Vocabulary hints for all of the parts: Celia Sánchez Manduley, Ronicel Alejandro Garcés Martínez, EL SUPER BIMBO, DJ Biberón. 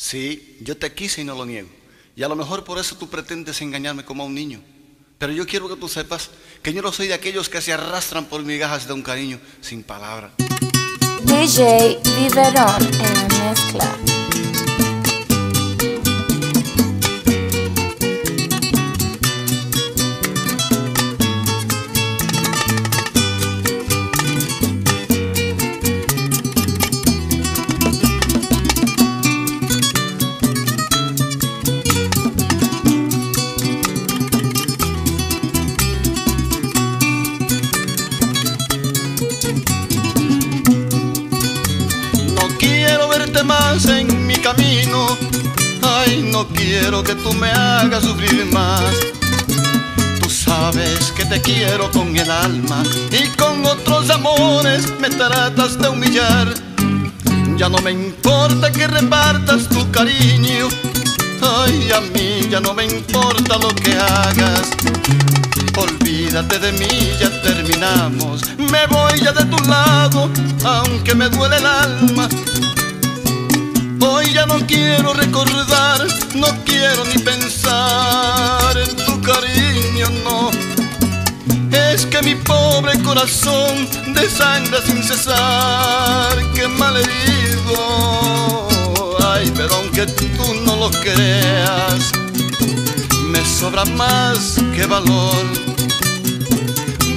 Sí, yo te quise y no lo niego. Y a lo mejor por eso tú pretendes engañarme como a un niño. Pero yo quiero que tú sepas que yo no soy de aquellos que se arrastran por migajas de un cariño sin palabra. DJ Biberón en la mezcla. Más en mi camino, ay, no quiero que tú me hagas sufrir más. Tú sabes que te quiero con el alma y con otros amores me tratas de humillar. Ya no me importa que repartas tu cariño, ay, a mí ya no me importa lo que hagas. Olvídate de mí, ya terminamos, me voy ya de tu lado, aunque me duele el alma. Hoy ya no quiero recordar, no quiero ni pensar en tu cariño, no. Es que mi pobre corazón desangra sin cesar, qué malherido. Ay, pero aunque tú no lo creas, me sobra más que valor.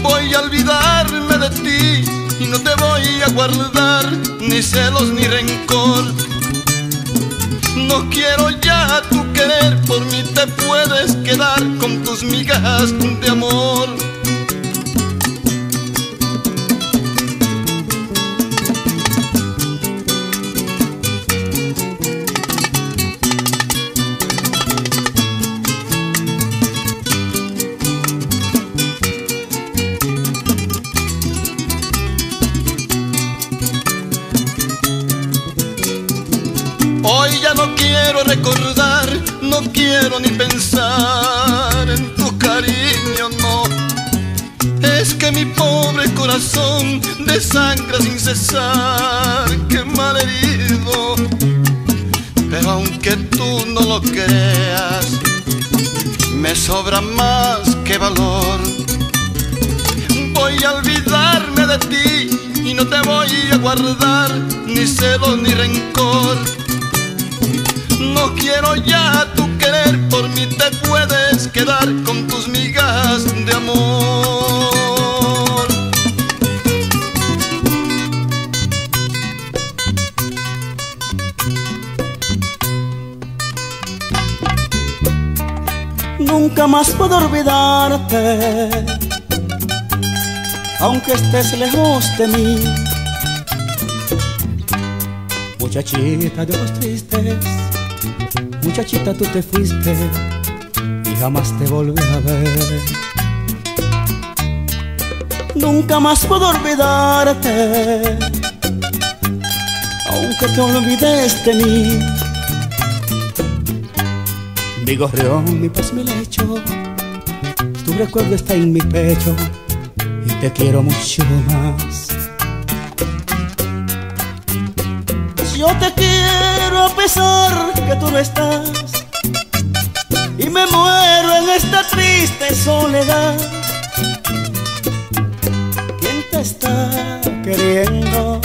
Voy a olvidarme de ti y no te voy a guardar ni celos ni rencor. No quiero ya tu querer, por mí te puedes quedar con tus migajas de amor. Hoy ya no quiero recordar, no quiero ni pensar en tu cariño, no. Es que mi pobre corazón desangra sin cesar, qué malherido. Pero aunque tú no lo creas, me sobra más que valor. Voy a olvidarme de ti y no te voy a guardar ni celos ni rencor. No quiero ya tu querer, por mí te puedes quedar con tus migajas de amor. Nunca más puedo olvidarte, aunque estés lejos de mí. Muchachita de los tristes, muchachita, tú te fuiste y jamás te volví a ver. Nunca más puedo olvidarte, aunque te olvides de mí. Mi gorrión, mi paz, mi lecho, tu recuerdo está en mi pecho y te quiero mucho más. Yo te quiero a pesar que tú no estás y me muero en esta triste soledad. ¿Quién te está queriendo?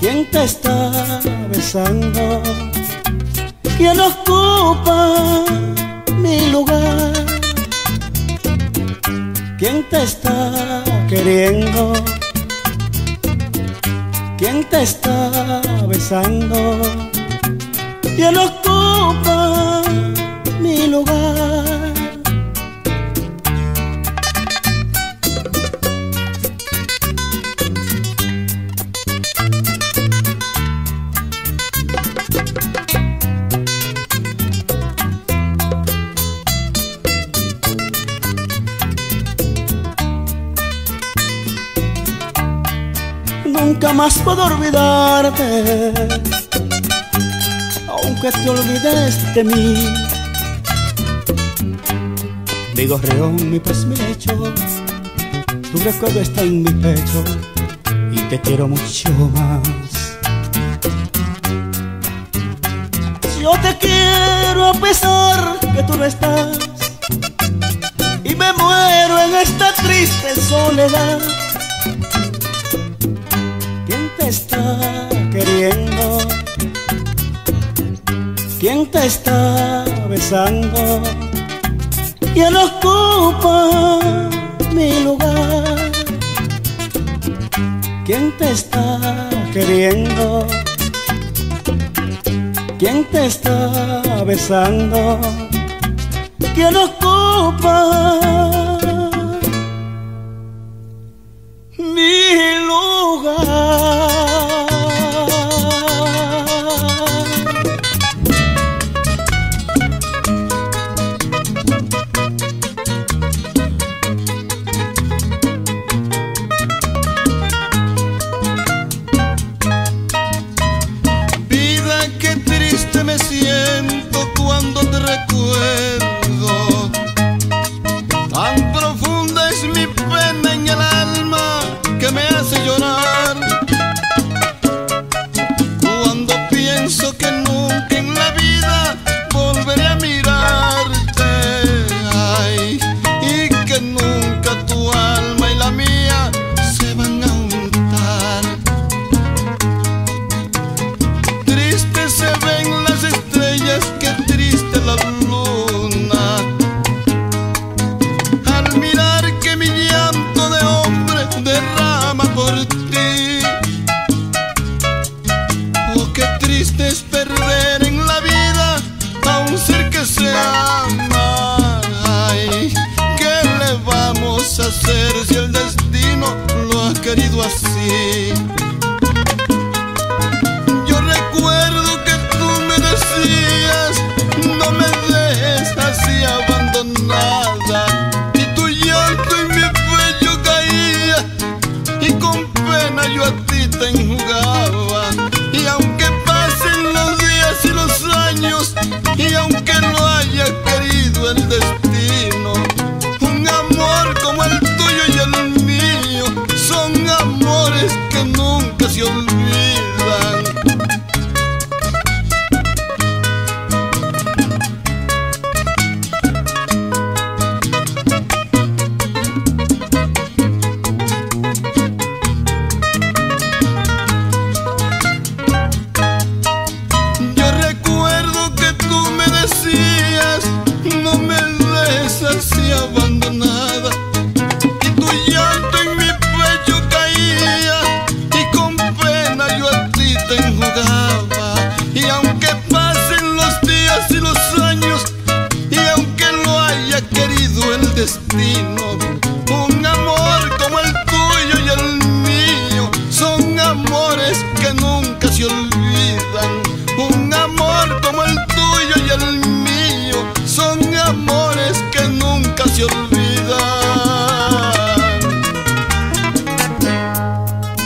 ¿Quién te está besando? ¿Quién ocupa mi lugar? ¿Quién te está queriendo? ¿Quién te está besando? ¿Quién ocupa mi lugar? Nunca más puedo olvidarte, aunque te olvides de mí. Mi gorrión, mi paz, mi lecho, tu recuerdo está en mi pecho y te quiero mucho más. Yo te quiero a pesar que tú no estás, y me muero en esta triste soledad. ¿Quién te está queriendo? ¿Quién te está besando? ¿Quién ocupa mi lugar? ¿Quién te está queriendo? ¿Quién te está besando? ¿Quién ocupa mi lugar?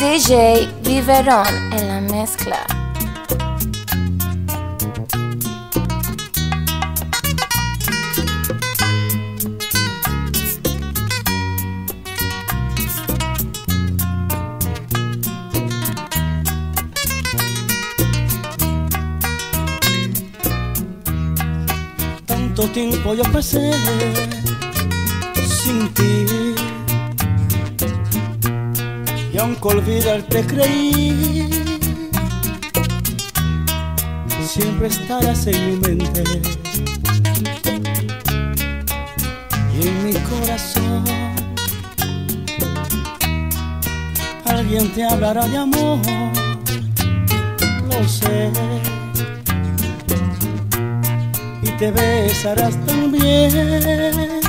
DJ Biberón en la mezcla. Tanto tiempo yo pasé sin ti, y aunque olvidarte creí, siempre estarás en mi mente y en mi corazón. Alguien te hablará de amor, lo sé, y te besarás también,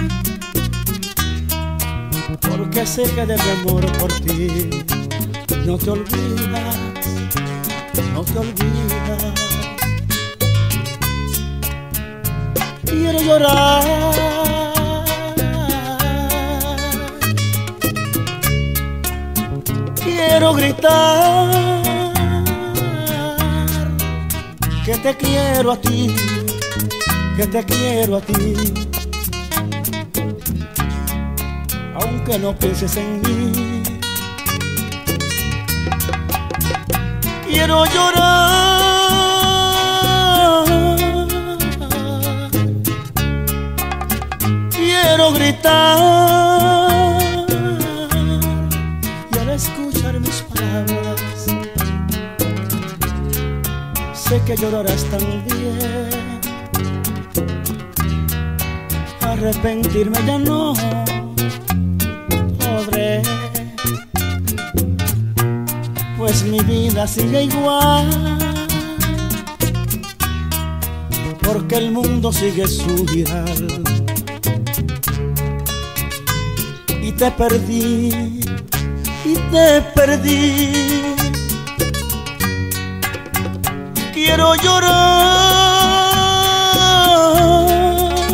porque sé que de mi amor por ti no te olvidas, no te olvidas. Quiero llorar, quiero gritar que te quiero a ti, que te quiero a ti. Aunque no pienses en mí, quiero llorar, cantar. Y al escuchar mis palabras, sé que llorarás también. Arrepentirme ya no podré, pues mi vida sigue igual, porque el mundo sigue su girar. Y te perdí, y te perdí. Quiero llorar,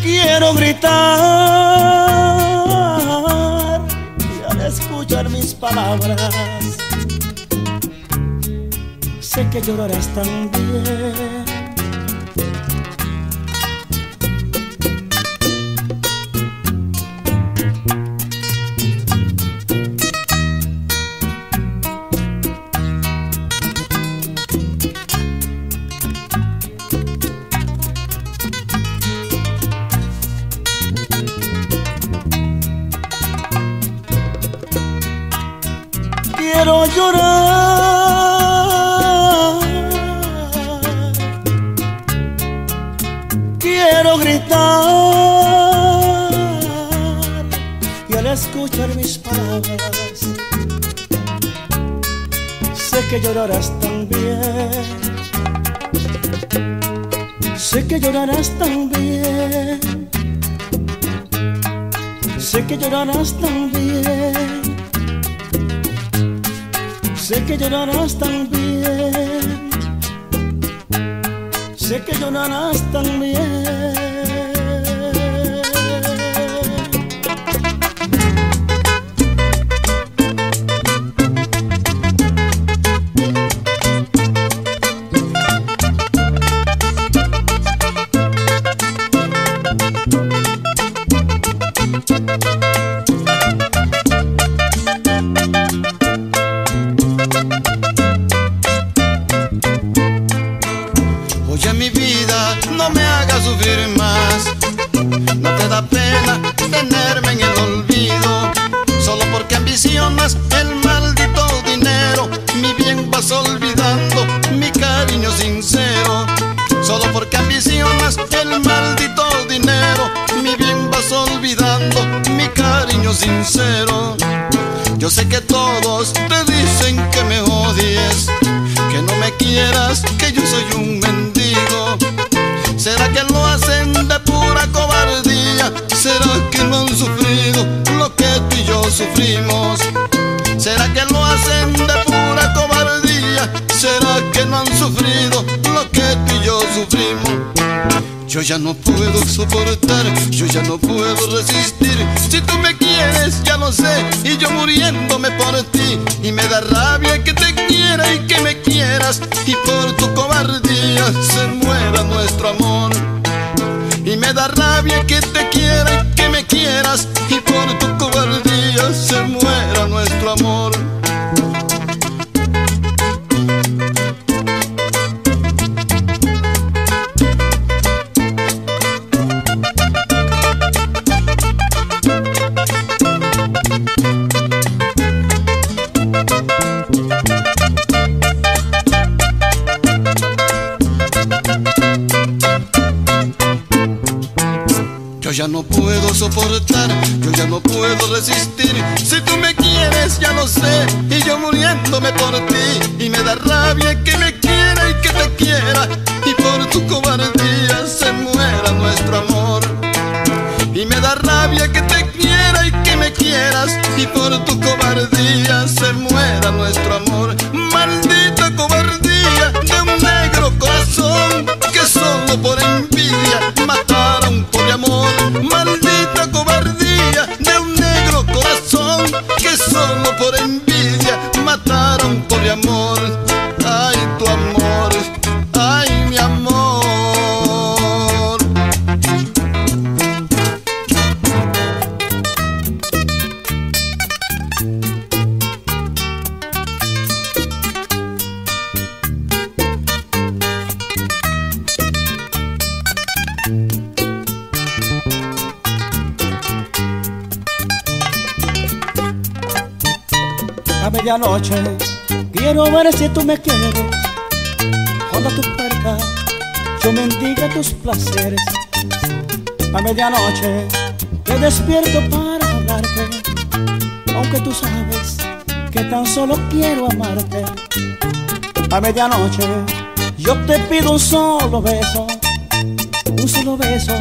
quiero gritar. Y al escuchar mis palabras, sé que llorarás también. Quiero llorar, quiero gritar. Y al escuchar mis palabras, sé que llorarás también. Sé que llorarás también. Sé que llorarás también. Sé que llorarás también. Sé que llorarás también. Yo sé que todos te dicen que me odies, que no me quieras, que yo soy un mendigo. ¿Será que lo hacen de pura cobardía? ¿Será que no han sufrido lo que tú y yo sufrimos? ¿Será que lo hacen de pura cobardía? ¿Será que no han sufrido lo que tú y yo sufrimos? Yo ya no puedo soportar, yo ya no puedo resistir. Si tú me quieres, ya lo sé, y yo muriéndome por ti. Y me da rabia que te quiera y que me quieras, y por tu cobardía se muera nuestro amor. Y me da rabia que te quiera y que me quieras, y por tu cobardía se muera nuestro amor. Yo ya no puedo soportar, yo ya no puedo resistir. Si tú me quieres, ya lo sé, y yo muriéndome por ti. Y me da rabia que me quiera y que te quiera, y por tu cobardía se muera nuestro amor. Y me da rabia que te quiera y que me quieras, y por tu cobardía se muera nuestro amor. Maldita cobardía de un negro corazón que solo por envidia mataron por amor. Maldita cobardía de un negro corazón que solo por envidia mataron por amor. Ay, tu medianoche. Quiero ver si tú me quieres. Joda tu puerta, yo mendiga tus placeres. A medianoche te despierto para hablarte, aunque tú sabes que tan solo quiero amarte. A medianoche yo te pido un solo beso. Un solo beso,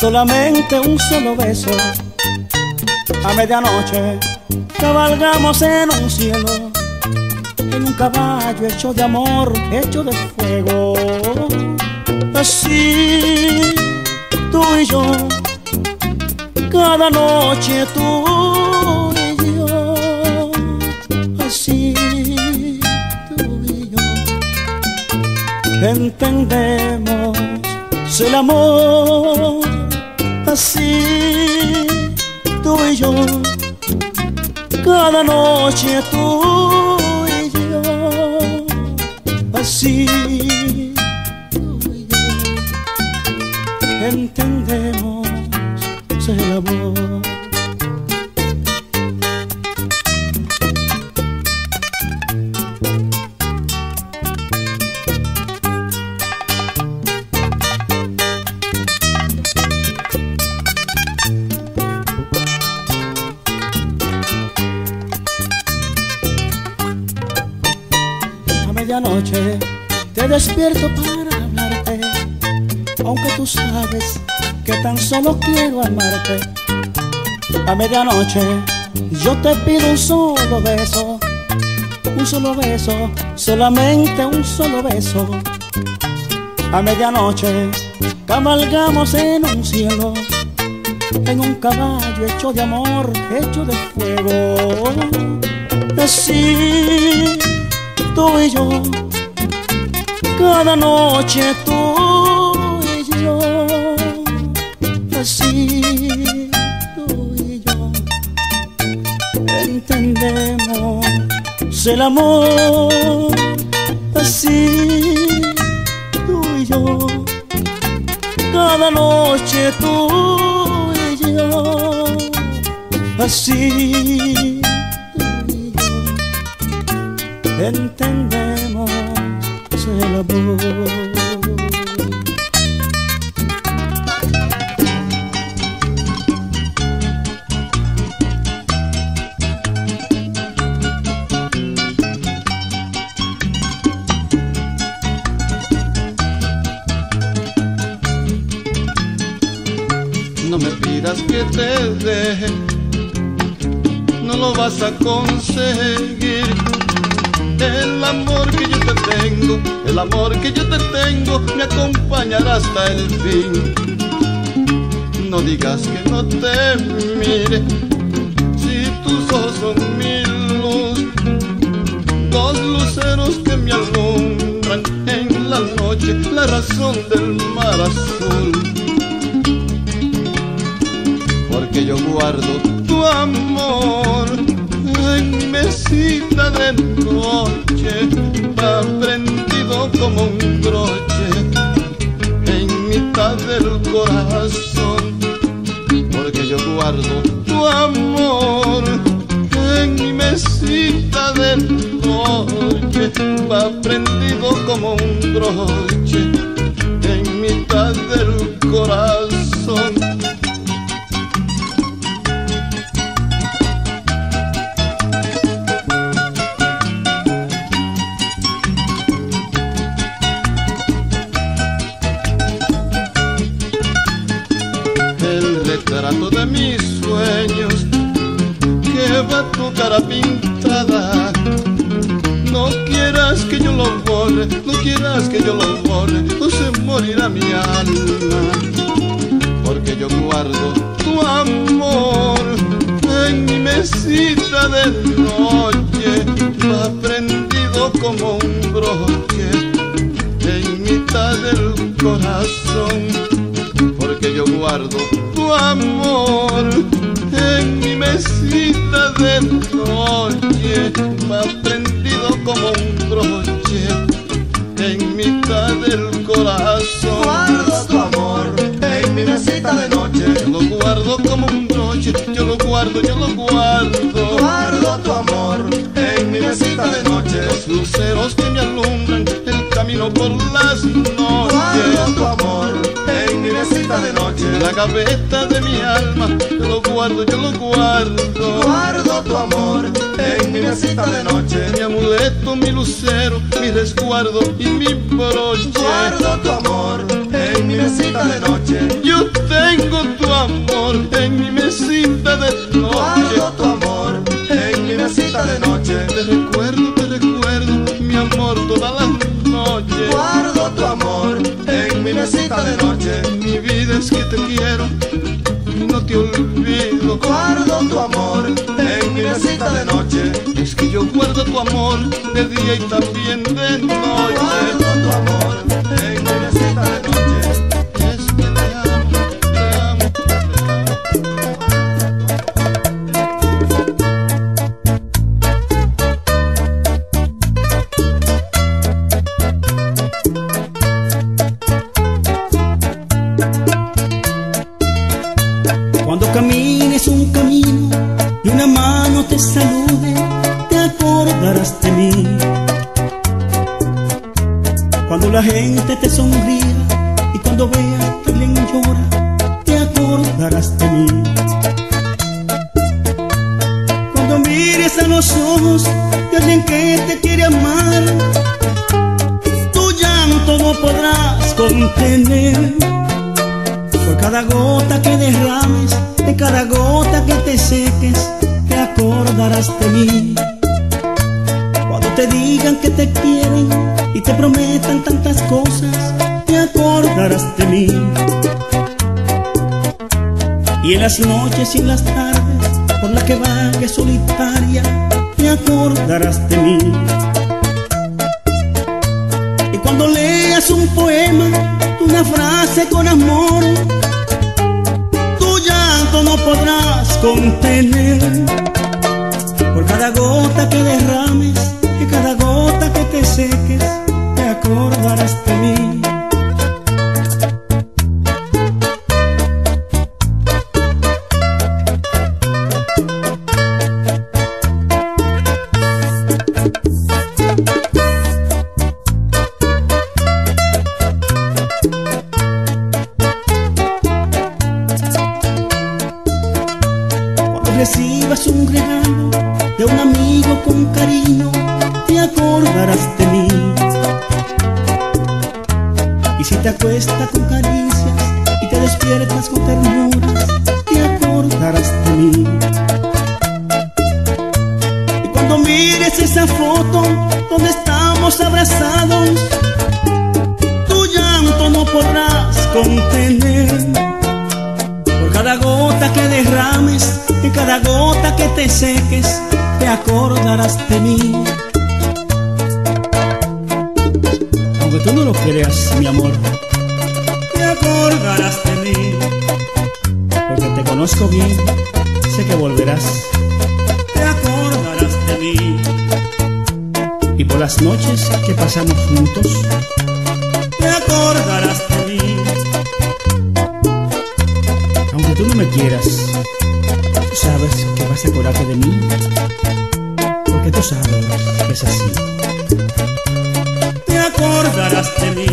solamente un solo beso. A medianoche cabalgamos en un cielo, en un caballo hecho de amor, hecho de fuego. Así, tú y yo, cada noche tú y yo. Así, tú y yo, entendemos el amor. Así, tú y yo, cada noche tú y yo, así tú y yo, entendemos el amor. Noche te despierto para hablarte, aunque tú sabes que tan solo quiero amarte. A medianoche yo te pido un solo beso, un solo beso, solamente un solo beso. A medianoche cabalgamos en un cielo, en un caballo hecho de amor, hecho de fuego. Así, tú y yo, cada noche tú y yo, así tú y yo, entendemos el amor. Así tú y yo, cada noche tú y yo, así entendemos el amor. No me pidas que te deje, no lo vas a conseguir. El amor que yo te tengo, el amor que yo te tengo, me acompañará hasta el fin. No digas que no te mire, si tus ojos son mi luz, dos luceros que me alumbran en la noche, la razón del mar azul. Porque yo guardo tu amor en mi mesita de noche, va prendido como un broche en mitad del corazón. Porque yo guardo tu amor en mi mesita de noche, va prendido como un broche en mitad del corazón. Pintada, no quieras que yo lo borre, no quieras que yo lo borre, no se morirá mi alma. Porque yo guardo tu amor en mi mesita de noche, va prendido como un broche en mitad del corazón. Porque yo guardo tu amor en mi mesita de noche, va prendido como un broche en mitad del corazón. Guardo tu amor en mi mesita de noche, yo lo guardo como un broche, yo lo guardo, yo lo guardo. Guardo tu amor en mi mesita de noche. necesita de noches, luceros que me alumbran el camino por las noches. Guardo tu amor en mi mesita de noche, en la gaveta de mi alma, yo lo guardo, yo lo guardo. Guardo tu amor en mi mesita de noche, mi amuleto, mi lucero, mi resguardo y mi broche. Guardo tu amor en mi mesita de noche, yo tengo tu amor en mi mesita de noche. Guardo tu amor en mi mesita de noche, te recuerdo, mi amor, toda la noche. Guardo tu amor en mi mesita de noche, mi vida es que te quiero y no te olvido. Guardo tu amor en mi mesita de noche, es que yo guardo tu amor de día y también de noche. Guardo tu amor en mi mesita de noche. La gente te sonríe y cuando veas que alguien llora, te acordarás de mí. Cuando mires a los ojos de alguien que te quiere amar, tu llanto no podrás contener. Por cada gota que derrames, de cada gota que te seques, te acordarás de mí. Cuando te digan que te quieren y te prometan tantas cosas, te acordarás de mí. Y en las noches y en las tardes por las que vagues solitaria, te acordarás de mí. Y cuando leas un poema, una frase con amor, tu llanto no podrás contener. Por cada gota que derrames y cada gota que te seques, te acordarás de mí. Cuando recibas un regalo de un amigo con cariño, te acordarás de mí. Y si te acuestas con caricias y te despiertas con ternuras, te acordarás de mí. Y cuando mires esa foto donde estamos abrazados, tu llanto no podrás contener. Por cada gota que derrames y cada gota que te seques, te acordarás de mí. Tú no lo creas, mi amor, te acordarás de mí. Porque te conozco bien, sé que volverás, te acordarás de mí. Y por las noches que pasamos juntos, te acordarás de mí. Aunque tú no me quieras, tú sabes que vas a acordarte de mí, porque tú sabes que es así. Te acordarás de mí.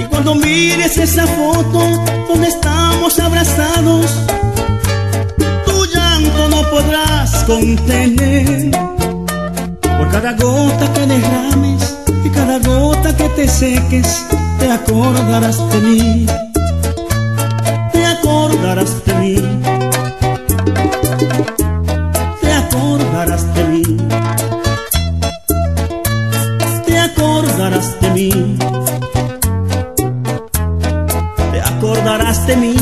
Y cuando mires esa foto donde estamos abrazados, tu llanto no podrás contener. Por cada gota que derrames y cada gota que te seques, te acordarás de mí. Te acordarás de mí, te acordarás de mí, te acordarás de mí, te acordarás de mí.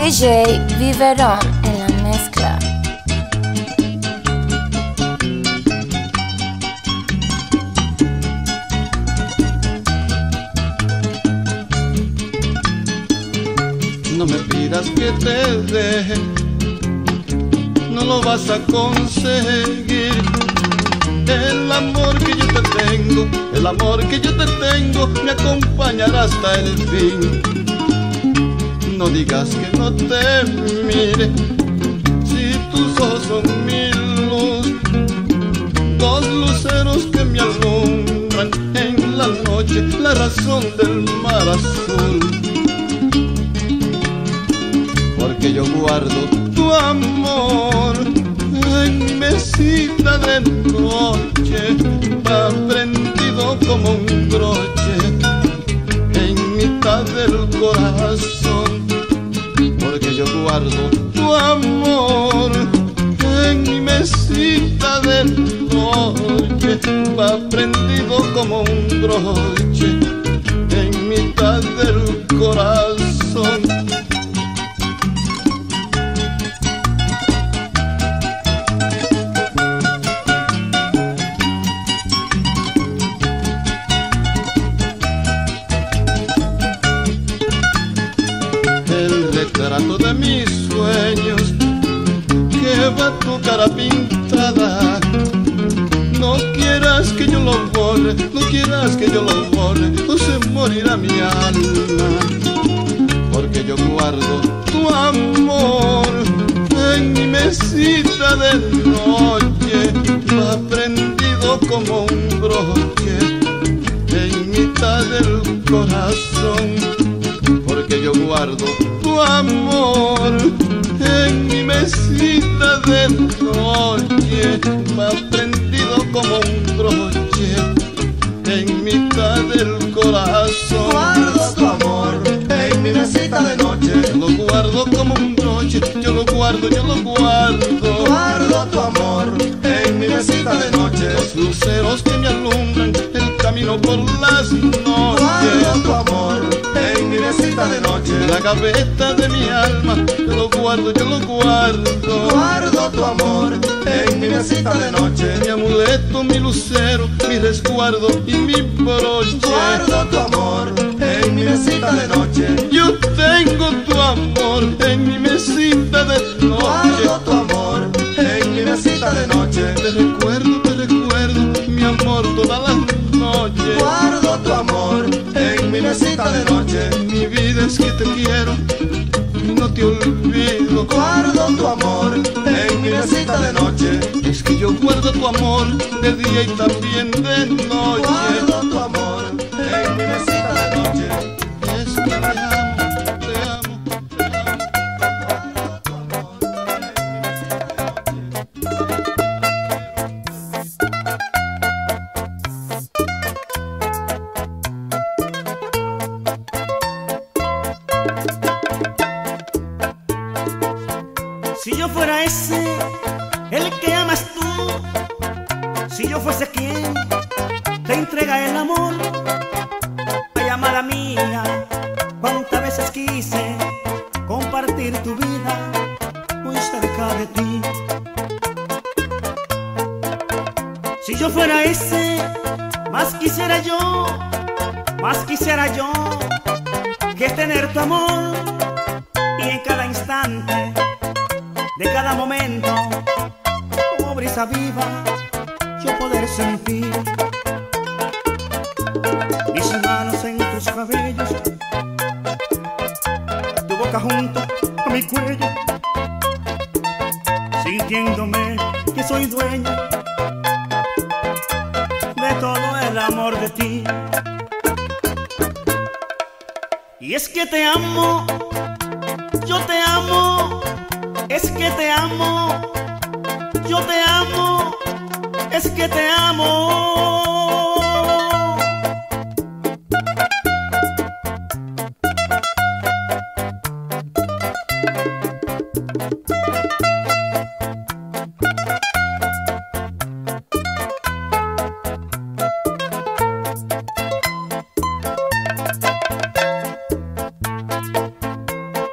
DJ Biberón en la mezcla. No me pidas que te deje, no lo vas a conseguir. El amor que yo te tengo, el amor que yo te tengo, me acompañará hasta el fin. No digas que no te mire, si tus ojos son mi luz, dos luceros que me alumbran en la noche, la razón del mar azul. Porque yo guardo tu amor en mi mesita de noche, va prendido como un broche en mitad del corazón. Porque yo guardo tu amor en mi mesita de noche, va prendido como un broche en mitad del corazón. Pintada, no quieras que yo lo borre, no quieras que yo lo borre, o se morirá mi alma. Porque yo guardo tu amor en mi mesita de noche, va prendido como un broche en mitad del corazón. Porque yo guardo tu amor en mi mesita de noche, va prendido como un broche en mitad del corazón. Guardo tu amor en mi mesita de noche, yo lo guardo como un broche, yo lo guardo, yo lo guardo. Guardo tu amor en mi mesita de noche, los luceros que me alumbran el camino por las noches. Guardo tu amor en mi mesita de noche, en la gaveta de mi alma, yo lo guardo. Guardo tu amor en mi mesita de noche, mi amuleto, mi lucero, mi resguardo y mi broche. Guardo tu amor en mi mesita de noche, yo tengo tu amor en mi mesita de noche. Guardo tu amor en mi mesita de noche, te recuerdo, mi amor, todas las noches. Guardo tu amor en mi mesita de noche, mi vida es que te quiero, no te olvido. Guardo tu amor en mi mesita de noche, es que yo guardo tu amor de día y también de noche. Guardo tu amor en mi mesita de noche, es que te amo, te amo, te amo. Guardo tu amor en mi mesita de noche. Si yo fuera ese, el que amas tú, si yo fuese quien te entrega el amor, ay, amada mía, cuántas veces quise compartir tu vida muy cerca de ti. Si yo fuera ese, más quisiera yo que tener tu amor y en cada instante, de cada momento, como brisa viva, yo poder sentir mis manos en tus cabellos, tu boca junto a mi cuello, sintiéndome que soy dueño de todo el amor de ti. Y es que te amo, yo te amo, es que te amo, yo te amo, es que te amo.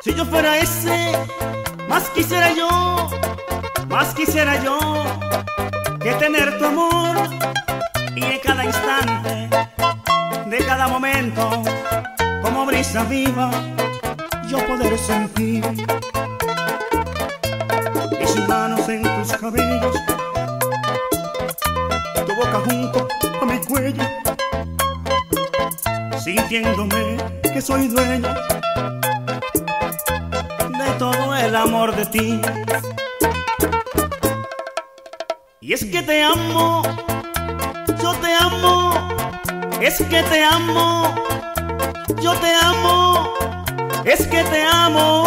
Si yo fuera ese, más quisiera yo que tener tu amor y en cada instante, de cada momento, como brisa viva, yo poder sentir mis manos en tus cabellos, tu tu boca junto a mi cuello, sintiéndome que soy dueño de todo el amor de ti. Y es que te amo, yo te amo, es que te amo, yo te amo, es que te amo.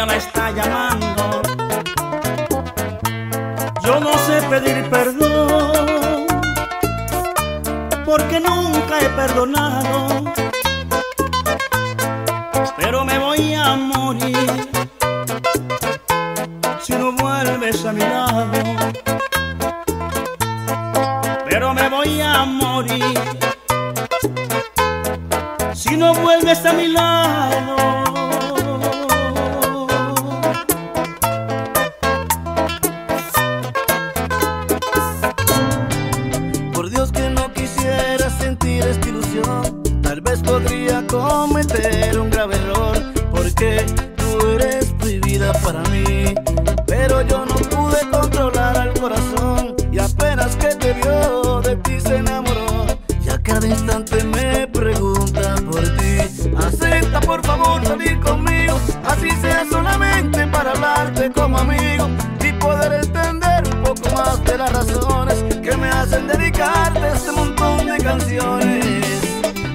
niña la está llamando. Yo no sé pedir perdón, porque nunca he perdonado, pero me voy a morir si no vuelves a mi lado. Pero me voy a morir si no vuelves a mi lado. Por Dios que no quisiera sentir esta ilusión, tal vez podría cometer un grave error, porque tú eres prohibida para mí. Pero yo no pude controlar al corazón, y apenas que te vio, de ti se enamoró, y a cada instante me pregunta por ti. Acepta por favor salir conmigo, así sea solamente para hablarte como amigo, y poder entender un poco más de las razones que me hacen dedicarte este montón de canciones.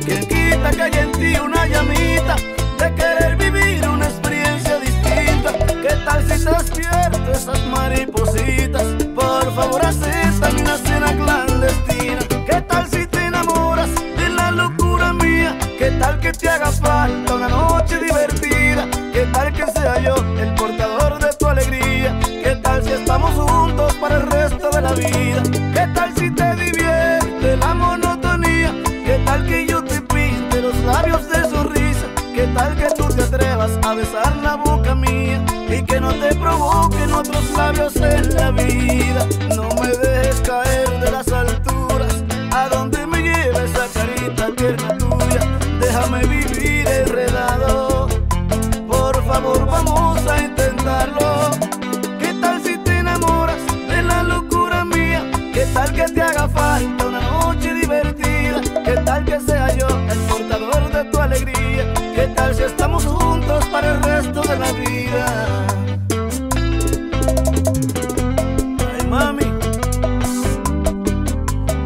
Quien quita que haya en ti una llamita de querer vivir una experiencia distinta. ¿Qué tal si te despierto esas maripositas? Por favor acepta mi cena clandestina. ¿Qué tal si te enamoras de la locura mía? ¿Qué tal que te haga falta una noche divertida? ¿Qué tal que sea yo el portador de tu alegría? ¿Qué tal si estamos juntos para el resto de la vida? ¿Qué tal si te divierte la monotonía? ¿Qué tal que yo te pinte los labios de sonrisa? ¿Qué tal que tú te atrevas a besar la boca mía y que no te provoquen otros labios en la vida? No me dejes caer de las alturas, a donde me lleva esa carita tierna tuya. Déjame vivir enredado, por favor vamos a intentarlo. ¿Qué tal si te enamoras de la locura mía? ¿Qué tal que te haga falta una noche divertida? ¿Qué tal que sea yo el portador de tu alegría? ¿Qué tal si estamos juntos para el resto de la vida? Ay, mami,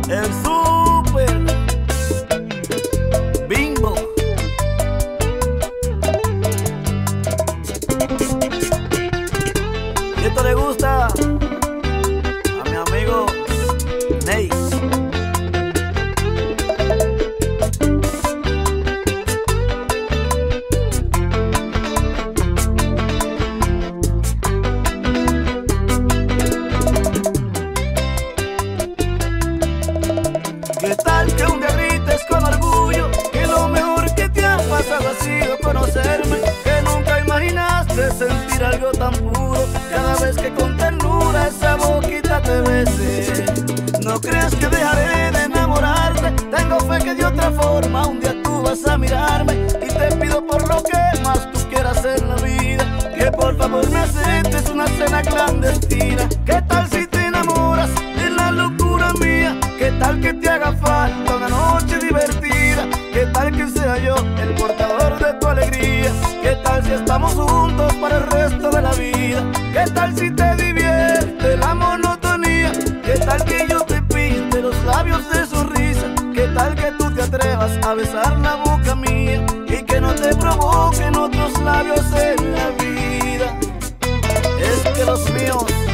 el súper bingo. ¿Y esto le gusta a mi amigo Ney? ¿Qué tal que un día grites con orgullo que lo mejor que te ha pasado ha sido conocerme? Que nunca imaginaste sentir algo tan puro cada vez que con ternura esa boquita te bese. ¿No crees que dejaré de enamorarte? Tengo fe que de otra forma un día tú vas a mirarme, y te pido por lo que más tú quieras en la vida que por favor me aceptes una cena clandestina. ¿Qué tal si te enamoras de la locura mía? ¿Qué tal que te haga falta una noche divertida? ¿Qué tal que sea yo el portador de tu alegría? ¿Qué tal si estamos juntos para el resto de la vida? ¿Qué tal si te divierte la monotonía? ¿Qué tal que yo te pinte los labios de sonrisa? ¿Qué tal que tú te atrevas a besar la boca mía y que no te provoquen otros labios en la vida? Es que los míos